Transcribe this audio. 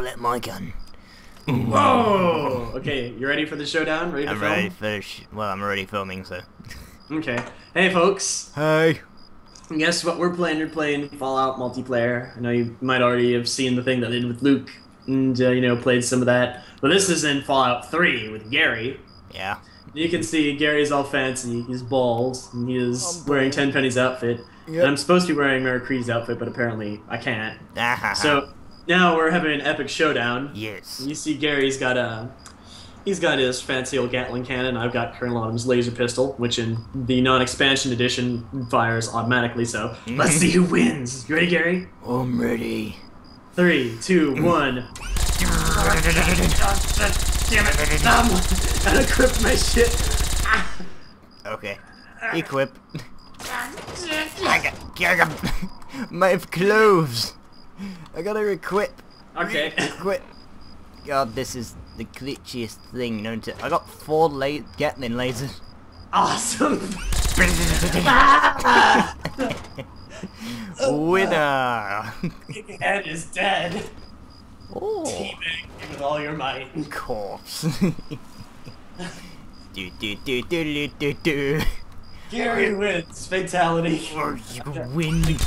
bullet my gun. Whoa! Okay, you ready for the showdown? Ready to film? I'm ready for the I'm already filming, so... Okay. Hey, folks. Hey. Guess what we're playing? We're playing Fallout multiplayer. I know you might already have seen the thing that I did with Luke and, you know, played some of that. But this is in Fallout 3 with Gary. Yeah. You can see Gary's all fancy. He's bald, and he is wearing Tenpenny's outfit. Yep. And I'm supposed to be wearing Mary Cree's outfit, but apparently I can't. So... Now we're having an epic showdown. Yes. You see, Gary's got his fancy old Gatling cannon. I've got Colonel Autumn's laser pistol, which in the non-expansion edition fires automatically. So let's see who wins. You ready, Gary? I'm ready. 3, 2, 1. Damn it! I equipped my shit. Okay. Equip. I got my clothes. I gotta equip. Okay. Equip. God, this is the glitchiest thing known to. I got 4 Gatling lasers. Awesome. Winner. Ed is dead. Oh. Teabag with all your might. Corpse. Gary wins. Fatality. Or you win.